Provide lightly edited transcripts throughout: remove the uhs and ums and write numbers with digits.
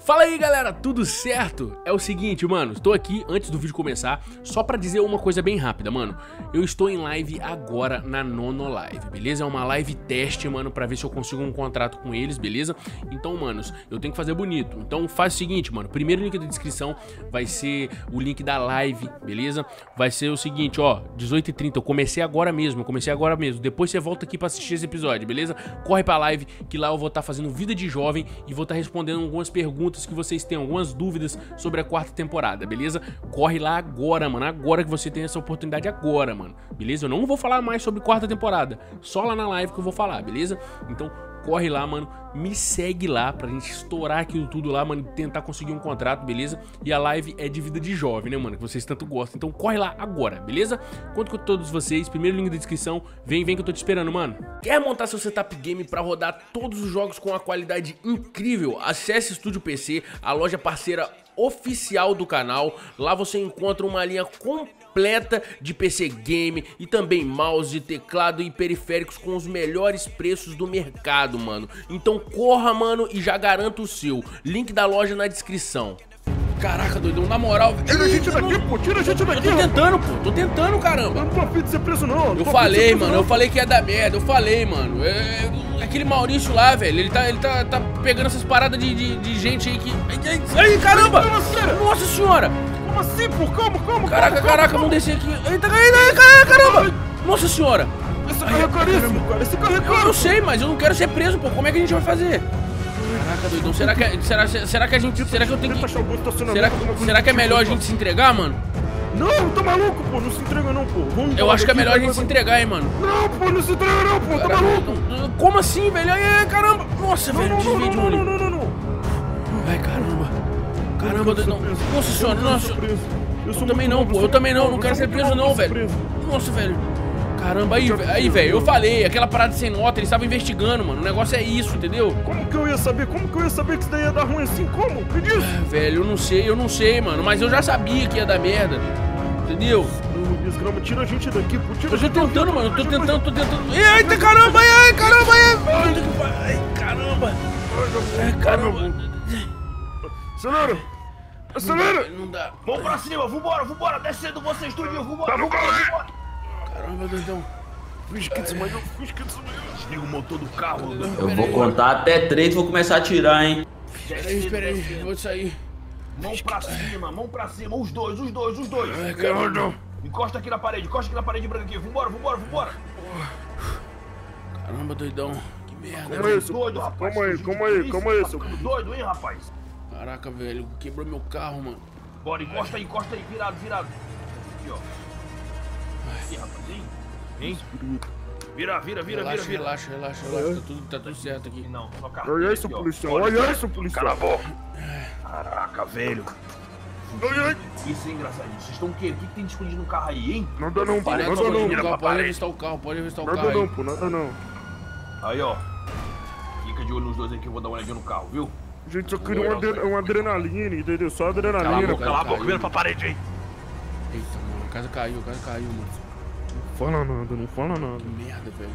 Fala aí galera, tudo certo? É o seguinte, mano, estou aqui antes do vídeo começar só pra dizer uma coisa bem rápida, mano. Eu estou em live agora na Nono Live, beleza? É uma live teste, mano, pra ver se eu consigo um contrato com eles, beleza? Então, manos, eu tenho que fazer bonito. Então faz o seguinte, mano, primeiro link da descrição vai ser o link da live, beleza? Vai ser o seguinte, ó, 18h30, eu comecei agora mesmo, Depois você volta aqui pra assistir esse episódio, beleza? Corre pra live, que lá eu vou estar fazendo vida de jovem e vou estar respondendo algumas perguntas que vocês têm, algumas dúvidas sobre a quarta temporada, beleza? Corre lá agora, mano, agora que você tem essa oportunidade agora, mano, beleza? Eu não vou falar mais sobre quarta temporada, só lá na live que eu vou falar, beleza? Então corre lá, mano, me segue lá pra gente estourar aquilo tudo lá, mano, tentar conseguir um contrato, beleza? E a live é de vida de jovem, né, mano, que vocês tanto gostam. Então corre lá agora, beleza? Conto com todos vocês, primeiro link da descrição. Vem, vem que eu tô te esperando, mano. Quer montar seu setup game pra rodar todos os jogos com uma qualidade incrível? Acesse Studio PC, a loja parceira oficial do canal. Lá você encontra uma linha completa de PC game e também mouse, teclado e periféricos com os melhores preços do mercado, mano. Então corra, mano, e já garanta o seu. Link da loja na descrição. Caraca, doidão, na moral... Tira a gente daqui, pô, tira a gente daqui. Eu tô tentando, pô, tô tentando, caramba. Eu não tô afim de ser preso, não. Eu falei, mano, eu falei que ia dar merda, eu falei, mano. Aquele Maurício lá, velho, ele tá pegando essas paradas de gente aí que... Ai, caramba! Nossa senhora! Como assim, pô? Como? Caraca, vamos descer aqui. Eita, caramba! Nossa senhora! Esse carro é caríssimo, cara, esse carro é caro. Eu não sei, mas eu não quero ser preso, pô, como é que a gente vai fazer? Caraca, doidão, será que a gente... Será que eu tenho que... Será que é melhor a gente se entregar, mano? Não, tá maluco, pô, não se entrega não, pô. Eu acho que é melhor a gente se entregar, hein, mano. Não, pô, não se entrega não, pô, tá maluco. Como assim, velho? Ai, caramba. Nossa, velho, desvio de olho. Não. Ai, caramba. Caramba, doidão. Nossa senhora, nossa. Eu também não, pô, eu também não. Não quero ser preso não, velho. Nossa, velho. Caramba, aí, velho, eu falei, aquela parada sem nota, eles estavam investigando, mano, o negócio é isso, entendeu? Como que eu ia saber que isso daí ia dar ruim assim? Como? Que disso? Ah, velho, eu não sei, mano, mas eu já sabia que ia dar merda, entendeu? Tira a gente daqui, pô, tira a gente daqui. Eu tô tentando. Eita, caramba, Ai, caramba. Acelera. Acelera. Não dá. Vamos pra cima, vambora, descendo vocês tudinho, vambora. Caramba, doidão. Fiz que desmaiou. Desliga o motor do carro. Eu vou contar até 3 e vou começar a atirar, hein. Espera aí. Vou sair. Mão pra cima. Os dois. Ai, caramba. Encosta aqui na parede branca aqui. Vambora. Caramba, doidão. Que merda. Como é isso? Doido, hein, rapaz. Caraca, velho. Quebrou meu carro, mano. Bora, encosta aí. Virado. Aqui, ó. Ih, rapazinho, hein? Vira. Relaxa. Tá tudo certo aqui. Não, só carro. Olha isso, policial. Cala a boca. Caraca, velho. Isso é engraçadinho. Vocês estão o quê? O que tem de escondido no carro aí, hein? Nada não, pô. Pode revistar o carro. Nada não. Aí, ó. Fica de olho nos dois aí que eu vou dar uma olhadinha no carro, viu? Gente, eu queria uma adrenalina, entendeu? Só adrenalina. Cala a boca, vira pra parede aí. Eita, mano. A casa caiu, mano. Não fala nada. Que merda, velho.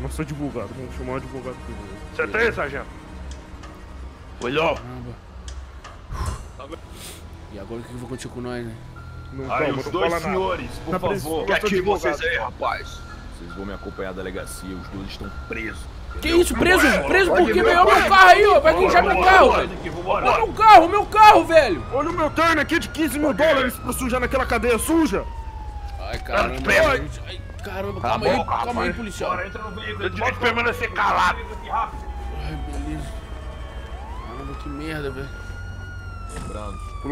Nossa, advogado. Vamos chamar o advogado aqui. Você tem, sargento? Olhou. E agora o que vai acontecer com nós, né? Os dois senhores, por favor. Quietinho vocês aí, rapaz. Vocês vão me acompanhar da delegacia. Os dois estão presos. Que isso, preso? Preso por quê? Olha o meu carro aí, ó. Vai guinchar meu carro. Olha o meu carro, velho. Olha o meu terno aqui de 15 mil dólares pra sujar naquela cadeia suja. Ai, caramba. Ai, caramba. Calma aí, policial. Bora, entra no veículo. Eu tenho que permanecer calado. Ai, beleza. Caramba, que merda, velho.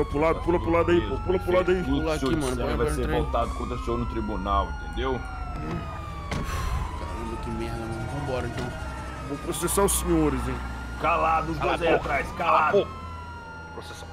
Pula pro lado aí, pô. Pula aqui, mano. Vai ser voltado contra o senhor no tribunal, entendeu? Caramba, que merda, mano. Vambora, então. Vou processar os senhores, hein? Calado, os dois aí atrás, calado. Processar.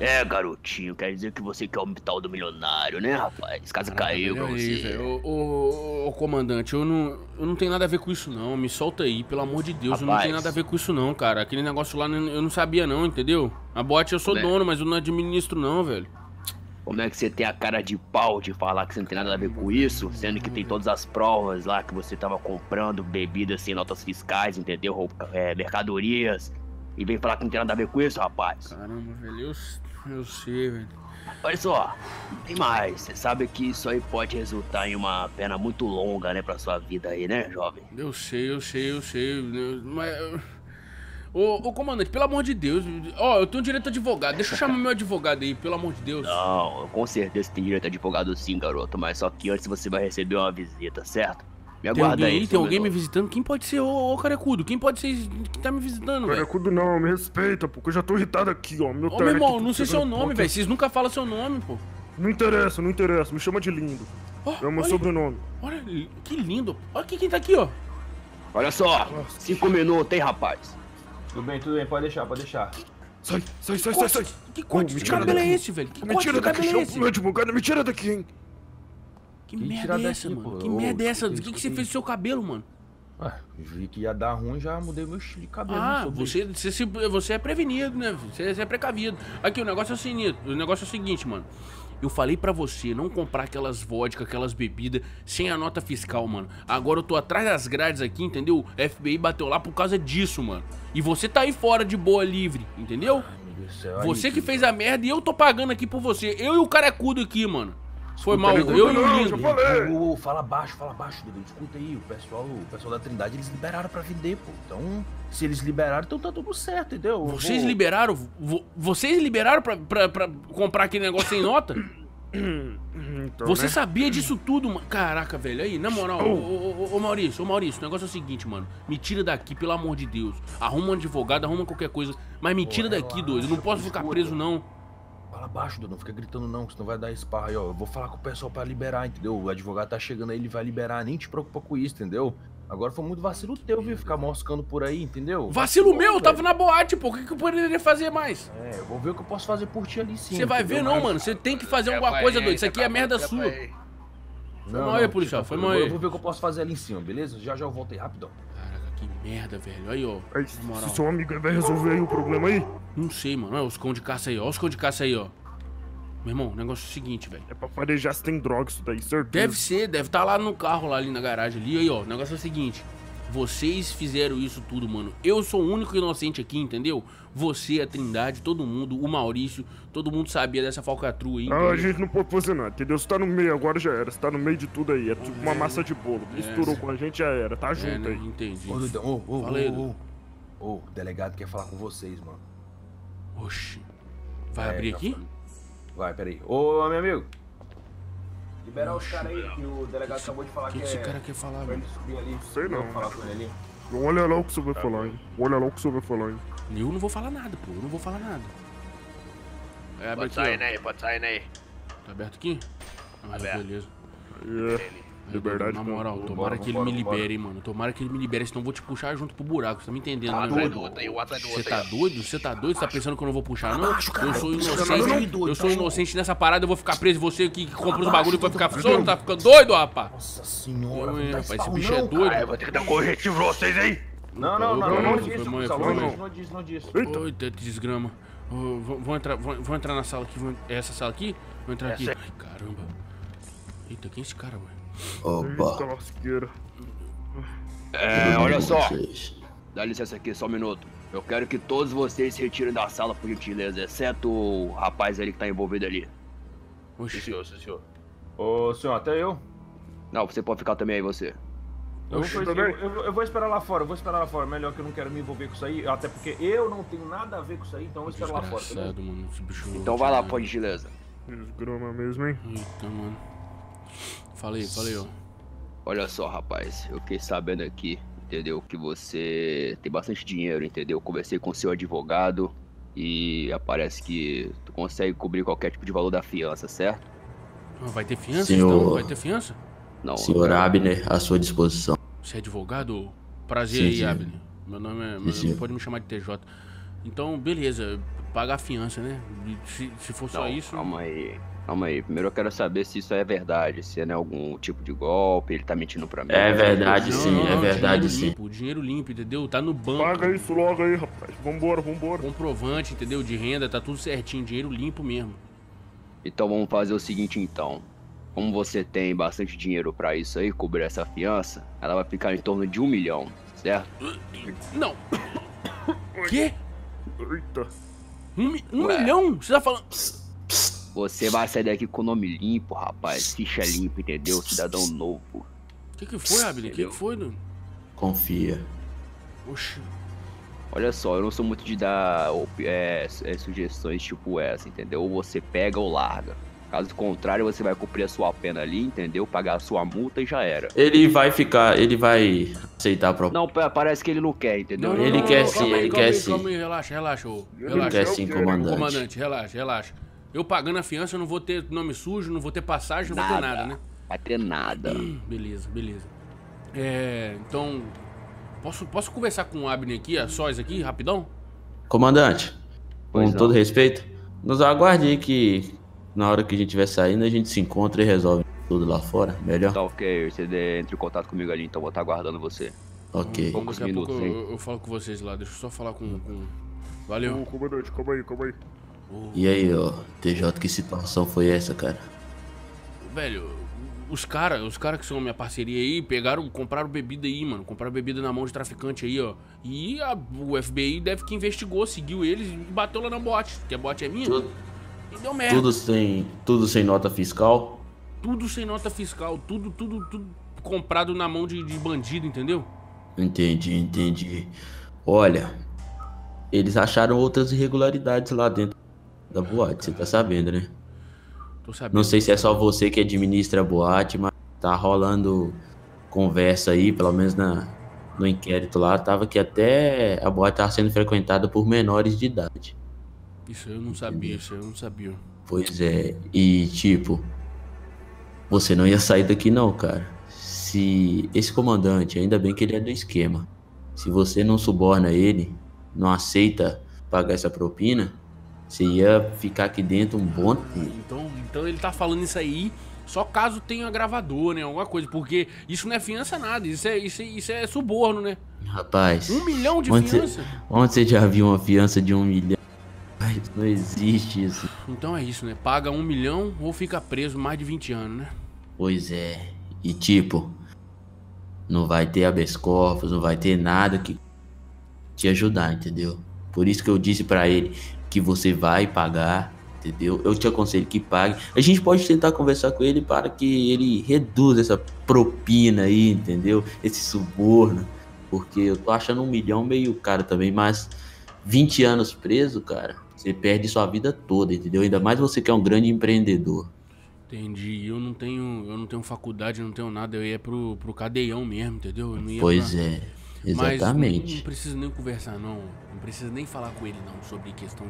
É, garotinho, quer dizer que você quer o hospital do milionário, né, rapaz? Casa caiu pra você. Ô, comandante, eu não tenho nada a ver com isso, não. Me solta aí, pelo amor de Deus. Rapaz, eu não tenho nada a ver com isso, não, cara. Aquele negócio lá eu não sabia, não, entendeu? A bote eu sou dono, mas eu não administro, não, velho. Como é que você tem a cara de pau de falar que você não tem nada a ver com isso, sendo que tem todas as provas lá que você tava comprando bebidas sem notas fiscais, entendeu? Mercadorias. E vem falar que não tem nada a ver com isso, rapaz. Caramba, velho, eu sei, velho. Olha só, tem mais. Você sabe que isso aí pode resultar em uma pena muito longa, né, pra sua vida aí, né, jovem? Eu sei. Mas... Ô, comandante, pelo amor de Deus, ó, eu tenho direito a advogado, deixa eu chamar meu advogado aí, pelo amor de Deus. Não, com certeza tem direito a advogado sim, garoto, mas só que antes você vai receber uma visita, certo? Me aguarda aí. Tem alguém me visitando? Quem pode ser? Ô, Caracudo, quem pode ser que tá me visitando, velho? Caracudo não, me respeita, pô, que eu já tô irritado aqui, ó. Ô, meu irmão, não sei seu nome, velho, vocês nunca falam seu nome, pô. Não interessa, me chama de Lindo, é o meu sobrenome. Olha, que lindo, olha quem tá aqui, ó. Olha só, 5 minutos, hein, rapaz. Tudo bem, pode deixar. Sai. Que corte de cabelo é esse, velho? Que corte de cabelo é esse? Meu advogado, me tira daqui, hein? Que merda é essa, mano? Que merda é essa? O que você fez do seu cabelo, mano? Ah, vi que ia dar ruim, já mudei meu estilo de cabelo. Ah, você é prevenido, né? Você é precavido. Aqui, o negócio é o seguinte, mano. Eu falei pra você não comprar aquelas vodka, aquelas bebidas sem a nota fiscal, mano. Agora eu tô atrás das grades aqui, entendeu? O FBI bateu lá por causa disso, mano. E você tá aí fora de boa, livre, entendeu? Você que fez a merda e eu tô pagando aqui por você. Eu e o Caracudo aqui, mano. Foi mal, eu e o Lindo. Oh, fala baixo, Dudu. Escuta aí, o pessoal da Trindade, eles liberaram pra vender, pô. Então, se eles liberaram, então tá tudo certo, entendeu? Vocês liberaram pra comprar aquele negócio sem nota? Então, você sabia disso tudo, mano? Caraca, velho, aí, na moral, ô Maurício, o negócio é o seguinte, mano. Me tira daqui, pelo amor de Deus. Arruma um advogado, arruma qualquer coisa. Mas me tira daqui, doido, eu não posso ficar preso, não. Fala baixo, Dudu, não fica gritando não, que senão vai dar esparra aí, ó. Eu vou falar com o pessoal pra liberar, entendeu? O advogado tá chegando aí, ele vai liberar, nem te preocupa com isso, entendeu? Agora foi muito vacilo teu, viu? Ficar moscando por aí, entendeu? Vacilo meu? Eu tava na boate, pô. O que eu poderia fazer mais? É, eu vou ver o que eu posso fazer por ti ali sim. Você vai ver não, mano. Você tem que fazer alguma coisa, doido. Isso aqui é merda sua. Foi mal aí, policial. Foi mal aí. Eu vou ver o que eu posso fazer ali em cima, beleza? Já eu voltei, rapidão. Que merda, velho. Aí, ó. Se seu amigo vai resolver aí o problema aí? Não sei, mano. Olha os cão de caça aí, ó. Meu irmão, o negócio é o seguinte, velho. É pra farejar se tem droga isso daí, certeza. Deve estar lá no carro, lá ali na garagem ali. Aí, ó. O negócio é o seguinte. Vocês fizeram isso tudo, mano. Eu sou o único inocente aqui, entendeu? Você, a Trindade, todo mundo, o Maurício, todo mundo sabia dessa falcatrua aí. Ah, a gente não pode fazer nada, entendeu? Você tá no meio agora, já era. Você tá no meio de tudo aí. É tipo uma massa de bolo. Misturou com a gente, já era. Tá junto aí. Entendi. Ô, o delegado quer falar com vocês, mano. Oxi. Vai abrir aqui? Vai, peraí. Ô, meu amigo. Liberar os caras aí, que o delegado acabou de falar que esse cara quer falar, velho? Não sei não. Olha lá o que você vai falar, hein? Eu não vou falar nada, pô. Pode sair, né? Tá aberto aqui? Ah, beleza. Liberdade. Na moral, tomara que ele me libere, hein, mano. Tomara que ele me libere, senão eu vou te puxar junto pro buraco. Você tá me entendendo, né, velho? Você tá doido? Você tá pensando que eu não vou puxar, não? Eu sou inocente. Eu sou inocente nessa parada, eu vou ficar preso. Você que compra os bagulho vai ficar solto, tá ficando doido, rapaz? Nossa senhora, rapaz, esse bicho é doido. Eu vou ter que dar um corretivo pra vocês aí. Não diz. Eita, desgrama. Vou entrar na sala aqui. Essa sala aqui? Vou entrar aqui. Ai, caramba. Eita, quem é esse cara, mano? Opa. Olha só. Dá licença aqui, só um minuto. Eu quero que todos vocês se retirem da sala, por gentileza. Exceto o rapaz ali que tá envolvido ali. Oxi. Senhor. Ô, senhor, até eu? Não, você pode ficar também aí, você. Eu vou esperar lá fora, melhor que eu não quero me envolver com isso aí, até porque eu não tenho nada a ver com isso aí, então eu vou esperar lá fora. Mano, então vai lá, por gentileza. Desgrama mesmo, hein? Eita, mano. Falei, ó. Olha só, rapaz, eu fiquei sabendo aqui, entendeu, que você tem bastante dinheiro, entendeu? Conversei com seu advogado e parece que tu consegue cobrir qualquer tipo de valor da fiança, certo? Vai ter fiança, senhor... então? Vai ter fiança? Não, senhor Abner, à sua disposição. Você é advogado? Prazer aí, Abner. Meu nome é... Pode me chamar de TJ. Então, beleza. Pagar a fiança, né? Se for só isso... Calma aí. Primeiro eu quero saber se isso é verdade. Se é algum tipo de golpe, ele tá mentindo pra mim. É verdade, sim. O dinheiro limpo, entendeu? Tá no banco. Paga isso logo aí, rapaz. Vambora. Comprovante, entendeu? De renda, tá tudo certinho. Dinheiro limpo mesmo. Então vamos fazer o seguinte então. Como você tem bastante dinheiro pra isso aí, cobrir essa fiança, ela vai ficar em torno de 1 milhão, certo? Não. Quê? Eita. 1 milhão? Você tá falando... Você vai sair daqui com o nome limpo, rapaz. Ficha limpa, entendeu? Cidadão novo. Que foi, Abner? Que foi, mano? Confia. Oxi. Olha só, eu não sou muito de dar sugestões tipo essa, entendeu? Ou você pega ou larga. Caso contrário, você vai cumprir a sua pena ali, entendeu? Pagar a sua multa e já era. Ele vai ficar, ele vai aceitar a proposta. Não, parece que ele não quer, entendeu? Não, ele quer sim, ele quer sim. Relaxa. Ele quer sim, comandante. Relaxa. Eu pagando a fiança, eu não vou ter nome sujo, não vou ter passagem, não vou ter nada, né? Vai ter nada. Beleza. É, então... Posso conversar com o Abner aqui, a sós aqui, rapidão? Comandante, com todo respeito, nos aguarde que... Na hora que a gente estiver saindo, a gente se encontra e resolve tudo lá fora, melhor? Tá ok, você entre em contato comigo ali, então vou estar aguardando você. Ok. Poucos minutos, eu falo com vocês lá, deixa eu só falar com... Valeu. Comandante, calma aí. E aí, ó, TJ, que situação foi essa, cara? Velho, os caras que são minha parceria aí, compraram bebida aí, mano. Compraram bebida na mão de traficante aí, ó. E o FBI deve que investigou, seguiu eles e bateu lá na boate, que a boate é minha. Deu merda. Tudo sem nota fiscal? Tudo sem nota fiscal, tudo comprado na mão de bandido, entendeu? Entendi. Olha, eles acharam outras irregularidades lá dentro da boate, você tá sabendo, né? Tô sabendo. Não sei se é só você que administra a boate, mas tá rolando conversa aí, pelo menos no inquérito lá, tava que até a boate tava sendo frequentada por menores de idade. Isso eu não sabia. Pois é, e tipo, você não ia sair daqui não, cara. Se esse comandante, ainda bem que ele é do esquema, se você não suborna ele, não aceita pagar essa propina, você ia ficar aqui dentro um bom tempo. Então ele tá falando isso aí, só caso tenha gravador, né, alguma coisa, porque isso não é fiança nada, isso é suborno, né? Rapaz... 1 milhão de fiança? Onde você já viu uma fiança de 1 milhão? Não existe isso. Então é isso, né? Paga 1 milhão ou fica preso mais de 20 anos, né? Pois é. E tipo, não vai ter habeas corpus, não vai ter nada que te ajudar, entendeu? Por isso que eu disse pra ele que você vai pagar, entendeu? Eu te aconselho que pague. A gente pode tentar conversar com ele para que ele reduza essa propina aí, entendeu? Esse suborno. Porque eu tô achando 1 milhão meio caro também, mas 20 anos preso, cara. Você perde sua vida toda, entendeu? Ainda mais você que é um grande empreendedor. Entendi. Eu não tenho faculdade, não tenho nada. Eu ia pro cadeião mesmo, entendeu? Eu não ia exatamente. Mas não precisa nem conversar, não. Não precisa nem falar com ele, não, sobre questão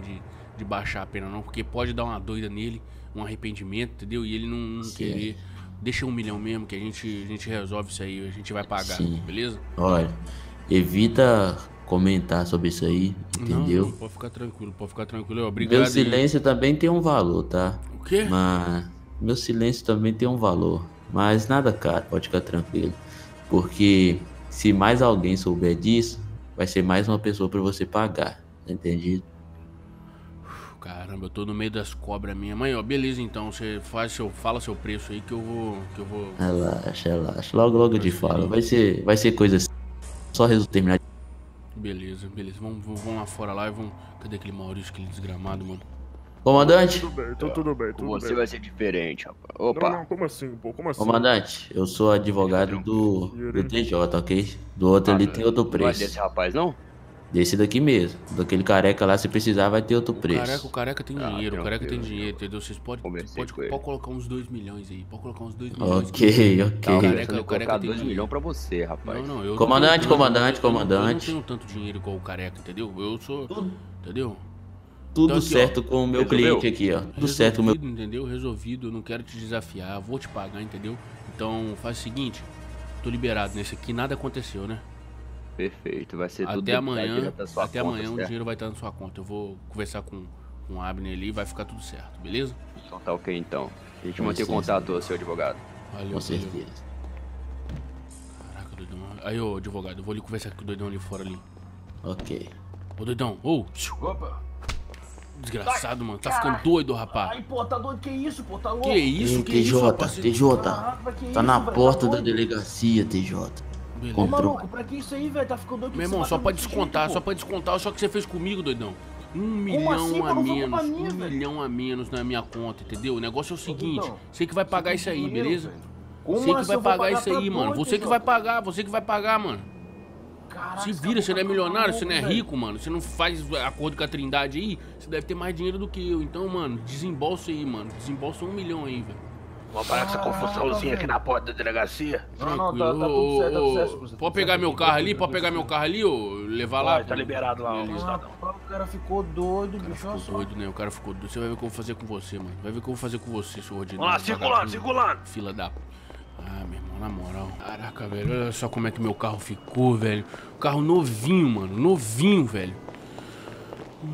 de baixar a pena, não. Porque pode dar uma doida nele, um arrependimento, entendeu? E ele não querer. Deixa 1 milhão mesmo, que a gente resolve isso aí. A gente vai pagar, sim. Beleza? Olha, evita... comentar sobre isso aí, entendeu? Não, pode ficar tranquilo, obrigado. Meu silêncio também tem um valor, tá? O quê? Mas meu silêncio também tem um valor, mas nada caro, pode ficar tranquilo, porque se mais alguém souber disso, vai ser mais uma pessoa pra você pagar, entendido? Caramba, eu tô no meio das cobras minha. Mãe, ó, beleza então, você fala seu preço aí que eu vou... Relaxa, logo eu te falo, vai ser coisa assim, só terminar. Beleza. Vamos lá fora lá e vamos... Cadê aquele Maurício, aquele desgramado, mano? Comandante? Tudo bem. Você vai ser diferente, rapaz. Opa. Não, como assim, pô? Como assim? Comandante, eu sou advogado do TJ, ok? Do outro ali tem outro preço. Não vai desse rapaz, não? Desse daqui mesmo. Daquele careca lá, se precisar, vai ter outro preço. O careca tem dinheiro, entendeu? Vocês podem colocar uns 2 milhões aí. Pode colocar uns 2 milhões. Ok. O careca tem 2 milhões pra você, rapaz. Não, comandante. Eu não tenho tanto dinheiro igual o careca, entendeu? Eu sou... Entendeu? Tudo certo com o meu cliente aqui, ó. Tudo certo com o meu... Entendeu? Resolvido, eu não quero te desafiar, vou te pagar, entendeu? Então, faz o seguinte. Tô liberado nesse aqui, nada aconteceu, né? Perfeito, vai ser tudo direto da sua conta. Até amanhã o dinheiro vai estar na sua conta. Eu vou conversar com o Abner ali e vai ficar tudo certo, beleza? Então tá ok então. A gente mantém contato, seu advogado. Valeu, com certeza. Caraca, doidão. Aí, ô advogado, eu vou ali conversar com o doidão ali fora ali. Ok. Ô doidão, ô! Opa! Desgraçado, mano. Tá ficando doido, rapaz. Ai, pô, tá doido. Que isso, pô? Tá louco. Que isso, que TJ, isso, rapaz? TJ, caraca, que tá na porta da delegacia, TJ. Beleza. Ô, maluco, pra que isso aí, velho? Tá ficando doido. Meu irmão, só pra descontar, só pra descontar. Só que você fez comigo, doidão. Um milhão a menos na minha conta, entendeu? O negócio é o seguinte, você que vai pagar isso aí, beleza? Você que vai pagar isso aí, mano. Você que vai pagar, mano. Se vira, você não é milionário, você não é rico, mano. Você não faz acordo com a Trindade aí, você deve ter mais dinheiro do que eu. Então, mano, desembolsa aí, mano. Desembolsa 1 milhão aí, velho. Vamos parar com essa confusãozinha aqui na porta da delegacia? Não, tá tudo certo, Pode pegar meu carro ali, ou levar lá? Tá liberado lá, o cidadão. O cara ficou doido, bicho. Ficou doido, né? O cara ficou doido. Você vai ver o que eu vou fazer com você, mano. Vai ver o que eu vou fazer com você, seu ordinário. Vamos lá, circulando. Fila da... Ah, meu irmão, na moral. Caraca, velho, olha só como é que meu carro ficou, velho. O carro novinho, mano. Novinho, velho.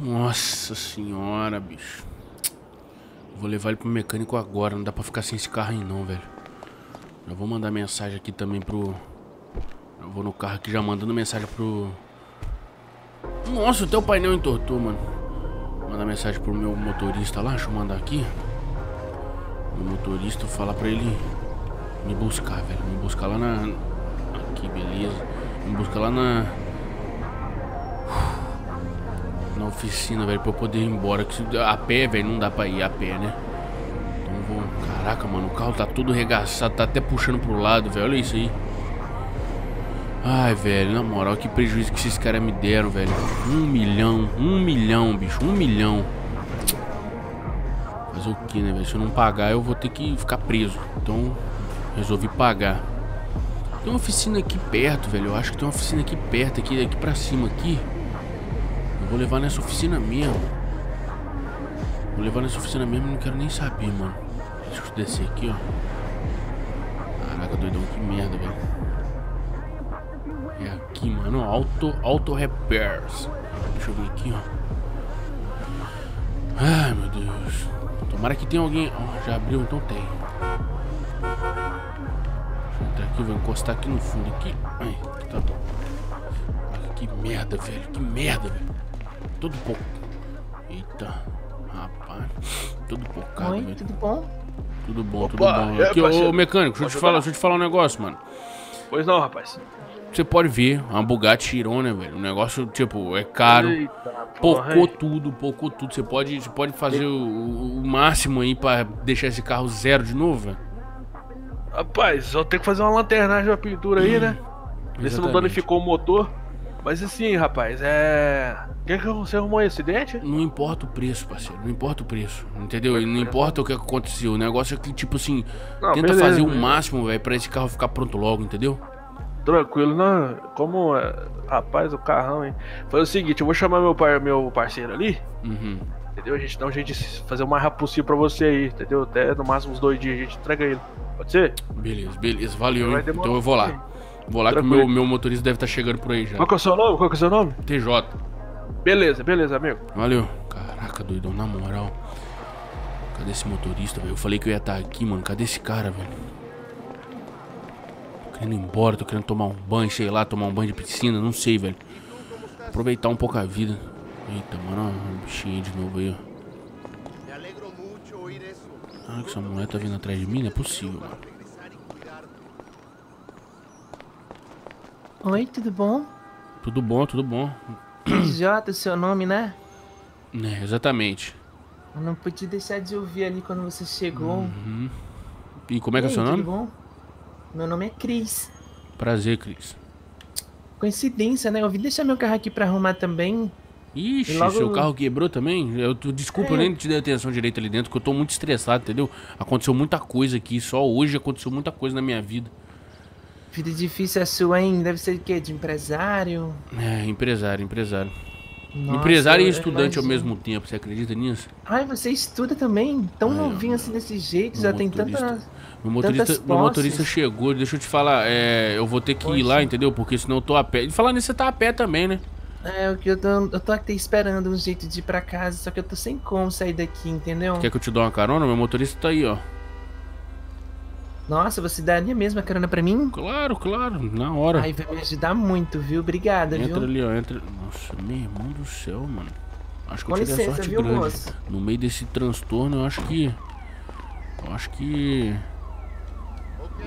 Nossa senhora, bicho. Vou levar ele pro mecânico agora, não dá pra ficar sem esse carro aí não, velho. Eu vou mandar mensagem aqui também pro... Eu vou no carro aqui já mandando mensagem pro... Nossa, o teu painel entortou, mano. Vou mandar mensagem pro meu motorista lá, deixa eu mandar aqui. Meu motorista, falar pra ele me buscar, velho. Me buscar lá na... Aqui, beleza. Me buscar lá na... Na oficina, velho, pra eu poder ir embora. A pé, velho, não dá pra ir a pé, né? Então eu vou... Caraca, mano, o carro tá todo arregaçado, tá até puxando pro lado, velho, olha isso aí. Ai, velho, na moral, que prejuízo que esses caras me deram, velho. 1 milhão, bicho, 1 milhão. Fazer o que, né, velho? Se eu não pagar, eu vou ter que ficar preso. Então, resolvi pagar. Tem uma oficina aqui perto, velho. Eu acho que tem uma oficina aqui perto, aqui, daqui pra cima, aqui. Vou levar nessa oficina mesmo. Não quero nem saber, mano. Deixa eu descer aqui, ó. Caraca, doidão, que merda, velho. É aqui, mano. Auto Repairs. Deixa eu ver aqui, ó. Ai, meu Deus. Tomara que tenha alguém. Ó, já abriu, então tem. Deixa eu entrar aqui, vou encostar aqui no fundo aqui. Ai, tá bom. Que merda, velho. Todo pouco. Eita, rapaz. Todo bocado, velho. Tudo bom? Tudo bom, tudo bom. Aqui, ô mecânico, deixa eu te falar um negócio, mano. Pois não, rapaz. Você pode ver, a Bugatti tirou, né, velho? O negócio, tipo, é caro. Pocou tudo. Você pode fazer o máximo aí pra deixar esse carro zero de novo, velho? Rapaz, só tem que fazer uma lanternagem, uma pintura aí, né? Ver se não danificou o motor. Mas assim, rapaz, é... Quer que você arrumou esse acidente? Não importa o preço, parceiro, não importa o preço, entendeu? E não importa o que aconteceu, o negócio é que, tipo assim, não, tenta fazer o máximo, velho, pra esse carro ficar pronto logo, entendeu? Tranquilo, não, como, rapaz, o carrão, hein? Fazer o seguinte, eu vou chamar meu parceiro ali, entendeu? A gente dá um jeito de fazer o mais rápido possível pra você aí, entendeu? Até no máximo uns 2 dias a gente entrega ele, pode ser? Beleza, beleza, valeu, hein? Então eu vou lá. Vou lá tranquilo. Que o meu motorista deve estar chegando por aí já. Qual que é o seu nome? TJ. Beleza, amigo. Valeu. Caraca, doidão, na moral. Cadê esse motorista, velho? Eu falei que eu ia estar aqui, mano. Cadê esse cara, velho? Tô querendo ir embora, tô querendo tomar um banho, sei lá, tomar um banho de piscina, não sei, velho. Aproveitar um pouco a vida. Eita, mano, ó, um bichinho de novo aí, ó. Ah, que essa mulher tá vindo atrás de mim? Não é possível, mano. Oi, tudo bom? Tudo bom, TJ, seu nome, né? É, exatamente. Eu não podia deixar de ouvir ali quando você chegou. E como é que é seu nome? Tudo bom? Meu nome é Chris. Prazer, Chris. Coincidência, né? Eu vim deixar meu carro aqui pra arrumar também. Ixi, logo... seu carro quebrou também? Desculpa, eu nem te dei atenção direito ali dentro, que eu tô muito estressado, entendeu? Aconteceu muita coisa aqui, só hoje aconteceu muita coisa na minha vida. Vida difícil é sua, hein? Deve ser o quê? De empresário? É, empresário. Nossa, empresário e estudante ao mesmo tempo, você acredita nisso? Ai, você estuda também? Tão novinho assim desse jeito, já tem tanta... Meu motorista chegou, deixa eu te falar, eu vou ter que ir lá, entendeu? Porque senão eu tô a pé. E falar nisso, você tá a pé também, né? É, eu tô até esperando um jeito de ir pra casa, só que eu tô sem como sair daqui, entendeu? Quer que eu te dê uma carona? Meu motorista tá aí, ó. Nossa, você daria mesmo a carona pra mim? Claro, claro, na hora. Ai, vai me ajudar muito, viu? Obrigada, viu? Entra ali, ó, entra... Nossa, meu irmão do céu, mano. Acho que eu tive a sorte grande. No meio desse transtorno, eu acho que...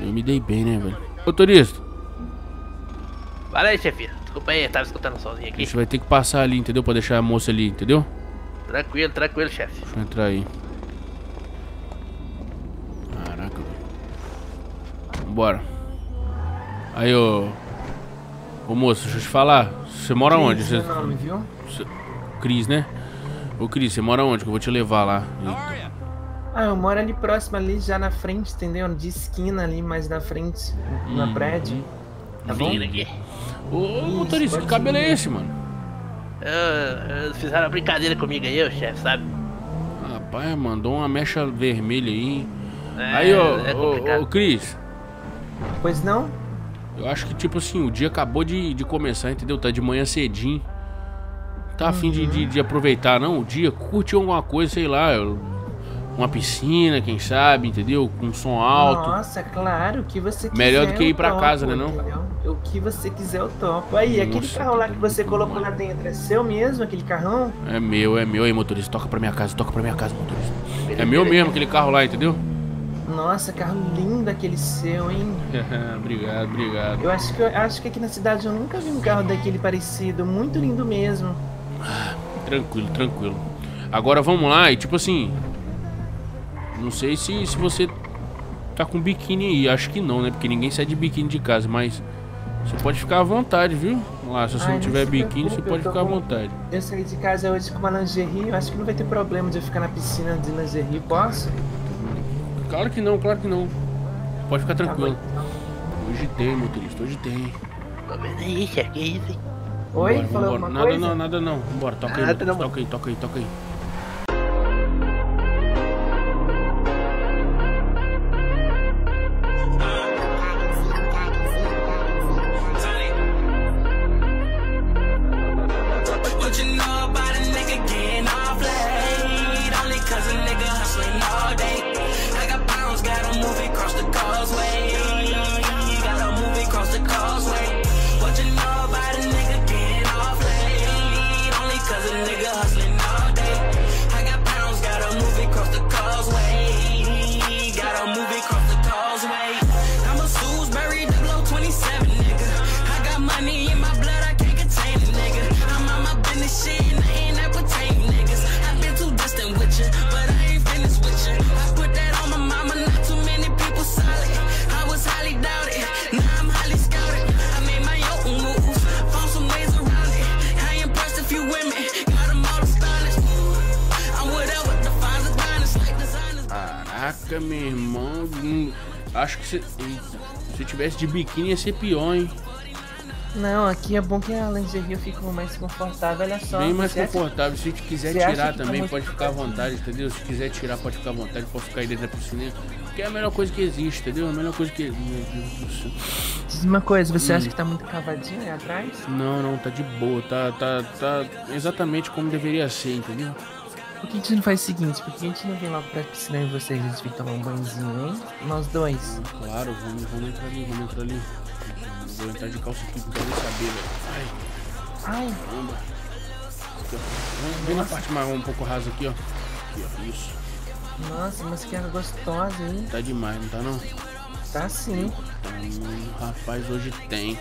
Eu me dei bem, né, velho? Motorista! Fala aí, chefe. Desculpa aí, eu tava escutando sozinho aqui. A gente vai ter que passar ali, entendeu? Pra deixar a moça ali, entendeu? Tranquilo, tranquilo, chefe. Deixa eu entrar aí. Caraca, velho. Vambora. Aí, ô... Ô, moço, deixa eu te falar. Você mora onde? Você... Chris, né? Ô, Chris, você mora onde? Que eu vou te levar lá. Ah, eu moro ali próximo, ali já na frente, entendeu? De esquina ali, mais na frente, na prédio. Tá bom? Ô, motorista, que cabelo é esse, mano? Fizeram uma brincadeira comigo aí, chefe, sabe? Rapaz, mandou uma mecha vermelha aí. É, aí, ô, Chris. Pois não? Eu acho que, tipo assim, o dia acabou de começar, entendeu? Tá de manhã cedinho. Tá afim de aproveitar, não? O dia, curte alguma coisa, sei lá... Uma piscina, quem sabe, entendeu? Com som alto. Nossa, claro, o que você quiser. Melhor do que ir pra topo, casa, né, não? Entendeu? O que você quiser, eu topo. Aí, nossa, aquele carro lá que você colocou lá dentro, é seu mesmo, aquele carrão? É meu aí, motorista. Toca pra minha casa, motorista. É meu mesmo, aquele carro lá, entendeu? Nossa, carro lindo aquele seu, hein? Obrigado, obrigado. Eu acho que aqui na cidade eu nunca vi um carro daquele parecido. Muito lindo mesmo. Tranquilo, tranquilo. Agora vamos lá e tipo assim... Não sei se você tá com biquíni aí, acho que não, né? Porque ninguém sai de biquíni de casa, mas você pode ficar à vontade, viu? Lá, se você não tiver biquíni, você pode ficar à vontade. Eu saí de casa hoje com uma lingerie, eu acho que não vai ter problema de eu ficar na piscina de lingerie, posso? Claro que não, Pode ficar tranquilo. Hoje tem, motorista, hoje tem. Oi? Falou alguma coisa? Nada não, nada não. Vambora, toca aí. Caraca, meu irmão. Acho que se eu tivesse de biquíni ia ser pior, hein? Não, aqui é bom que a lingerie fica mais confortável, olha só. Bem mais confortável, se tu quiser tirar também pode ficar à vontade, entendeu? Se quiser tirar pode ficar à vontade, pode ficar aí dentro da piscina. Que é a melhor coisa que existe, entendeu? A melhor coisa que... Meu Deus do céu. Diz uma coisa, você acha que tá muito cavadinho aí atrás? Não, não, tá de boa, tá exatamente como deveria ser, entendeu? Por que a gente não faz o seguinte? Por que a gente não vem logo pra piscina e vocês, a gente vem tomar um banhozinho, hein? Nós dois. Claro, vamos entrar ali. Vou entrar de calça aqui, porque eu quero saber, velho. Ai. Caramba. Vem na parte mais um pouco rasa aqui, ó. Aqui, ó. Isso. Nossa, mas que água gostosa, hein? Tá demais, não tá não? Tá sim. Então, rapaz, hoje tem.